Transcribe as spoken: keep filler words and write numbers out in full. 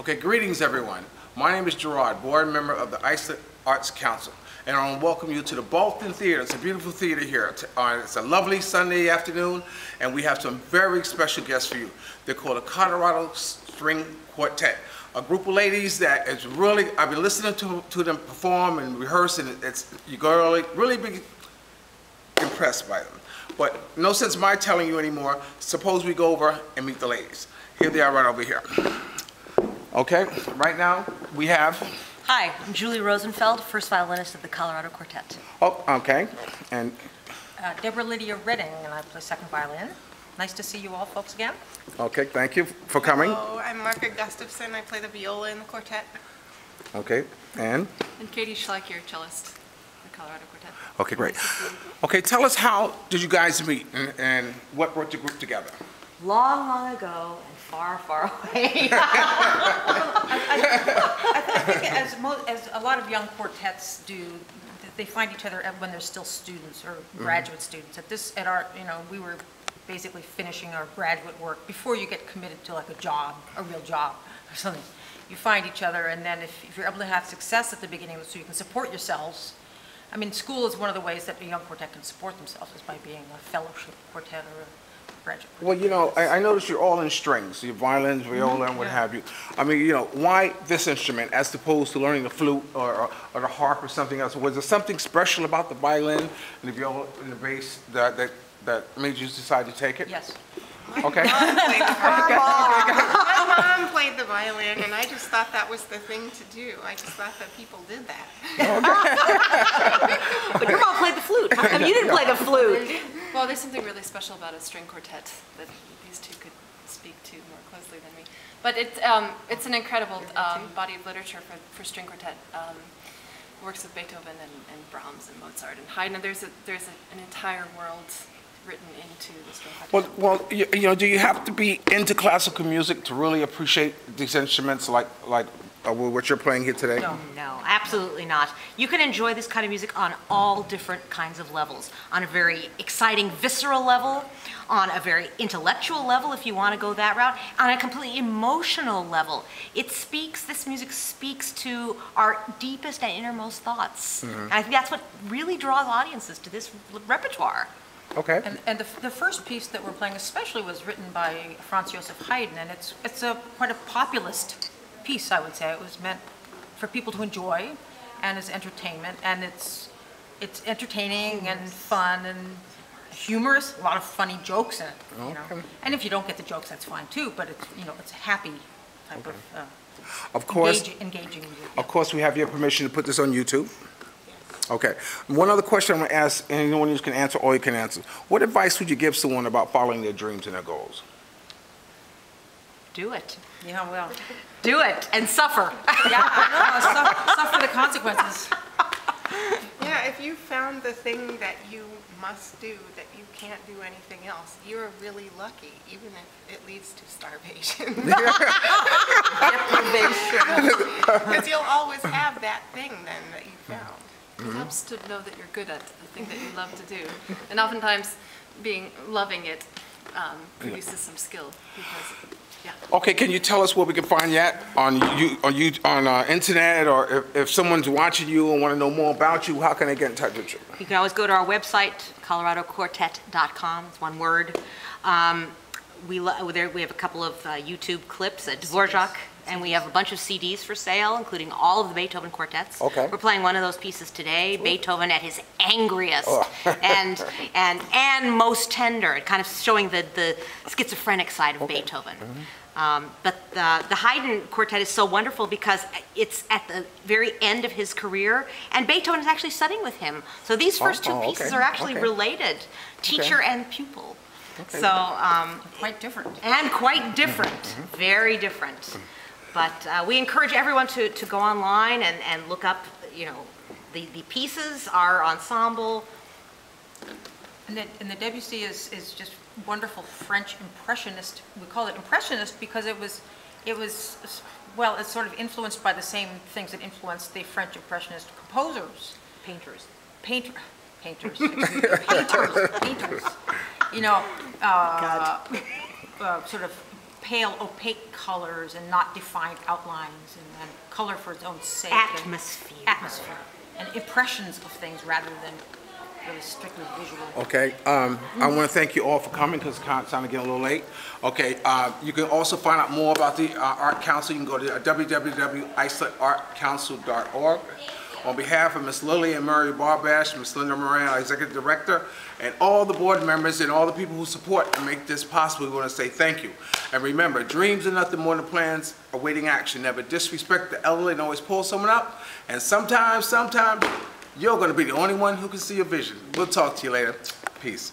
Okay, greetings everyone. My name is Gerard, board member of the Islip Arts Council, and I want to welcome you to the Bolton Theater. It's a beautiful theater here. It's a lovely Sunday afternoon, and we have some very special guests for you. They're called the Colorado String Quartet, a group of ladies that is really, I've been listening to, to them perform and rehearse, and it's, you're going to really be impressed by them. But no sense my telling you anymore. Suppose we go over and meet the ladies. Here they are right over here. Okay, right now we have... Hi, I'm Julie Rosenfeld, first violinist of the Colorado Quartet. Oh, okay, and... Uh, Deborah Lydia Redding, and I play second violin. Nice to see you all folks again. Okay, thank you for coming. Hello, I'm Marka Gustavs, I play the viola in the quartet. Okay, and? And Katie Schlaikjer, cellist, the Colorado Quartet. Okay, great. Okay, tell us, how did you guys meet, and, and what brought the group together? Long, long ago, and far, far away. I, I, I think as, most, as a lot of young quartets do, they find each other when they're still students or graduate mm-hmm. students. At this, at our, you know, we were basically finishing our graduate work before you get committed to like a job, a real job or something. You find each other, and then if, if you're able to have success at the beginning, so you can support yourselves. I mean, school is one of the ways that a young quartet can support themselves, is by being a fellowship quartet or a graduate. Well, you know, I, I noticed you're all in strings, your violins, viola, and what yeah. have you. I mean, you know, why this instrument as opposed to learning the flute or, or, or the harp or something else? Was there something special about the violin and the viola and the bass that, that, that made you decide to take it? Yes. My okay. Mom played the My mom played the violin, and I just thought that was the thing to do. I just thought that people did that. Okay. But your mom played the flute. I mean, you didn't play the flute. Well, there's something really special about a string quartet that these two could speak to more closely than me. But it's, um, it's an incredible um, body of literature for, for string quartet. Um, works of Beethoven and, and Brahms and Mozart and Haydn. There's, a, there's a, an entire world written into the string quartet. Well, well you, you know, do you have to be into classical music to really appreciate these instruments like, like uh, what you're playing here today? No, no, absolutely not. You can enjoy this kind of music on all different kinds of levels. On a very exciting, visceral level, on a very intellectual level, if you want to go that route, on a completely emotional level. It speaks, this music speaks to our deepest and innermost thoughts. Mm-hmm. And I think that's what really draws audiences to this repertoire. Okay. And, and the, the first piece that we're playing especially was written by Franz Joseph Haydn, and it's, it's a quite a populist piece, I would say. It was meant for people to enjoy and as entertainment, and it's, it's entertaining and fun and humorous, a lot of funny jokes in it, you okay. know. And if you don't get the jokes, that's fine too, but it's, you know, it's a happy type okay. of, uh, of course, engage, engaging music. Of course, we have your permission to put this on YouTube. Okay. One other question I'm going to ask, and anyone who can answer or you can answer. What advice would you give someone about following their dreams and their goals? Do it. Yeah, well. Do it and suffer. Yeah, no, suffer, suffer the consequences. Yeah, if you found the thing that you must do, that you can't do anything else, you're really lucky, even if it leads to starvation. Deprivation. Because you'll always have that thing then that you found. It helps to know that you're good at the thing that you love to do, and oftentimes, being loving it um, produces some skill. Because, yeah. Okay, can you tell us where we can find that on you on you on uh, internet, or if, if someone's watching you and want to know more about you, how can they get in touch with you? You can always go to our website, colorado quartet dot com. It's one word. Um, we there we have a couple of uh, YouTube clips at Dvorak. And we have a bunch of C Ds for sale, including all of the Beethoven quartets. Okay. We're playing one of those pieces today, Ooh. Beethoven at his angriest oh. and and and most tender, kind of showing the, the schizophrenic side of okay. Beethoven. Mm-hmm. um, but the, the Haydn quartet is so wonderful because it's at the very end of his career, and Beethoven is actually studying with him. So these first oh, two oh, pieces okay. are actually okay. related, teacher okay. and pupil. Okay. So um, quite different. And quite different, mm-hmm. very different. Mm-hmm. But uh, we encourage everyone to, to go online and, and look up, you know, the, the pieces, our ensemble. And the, and the Debussy is, is just wonderful French impressionist. We call it impressionist because it was, it was, well, it's sort of influenced by the same things that influenced the French impressionist composers. Painters. Painter, painters. Painters. Painters. Painters. You know, uh, uh, sort of pale, opaque colors and not defined outlines, and, and color for its own sake. Atmosphere. And atmosphere. And impressions of things rather than really strictly visual. Okay. Um, I want to thank you all for coming because it's kind of time to get a little late. Okay. Uh, you can also find out more about the uh, Art Council. You can go to w w w dot islip art council dot org. On behalf of Miz Lillian Murray Barbash, Miz Linda Moran, our Executive Director, and all the board members and all the people who support and make this possible, we want to say thank you. And remember, dreams are nothing more than plans awaiting action. Never disrespect the elderly and always pull someone up. And sometimes, sometimes, you're going to be the only one who can see your vision. We'll talk to you later. Peace.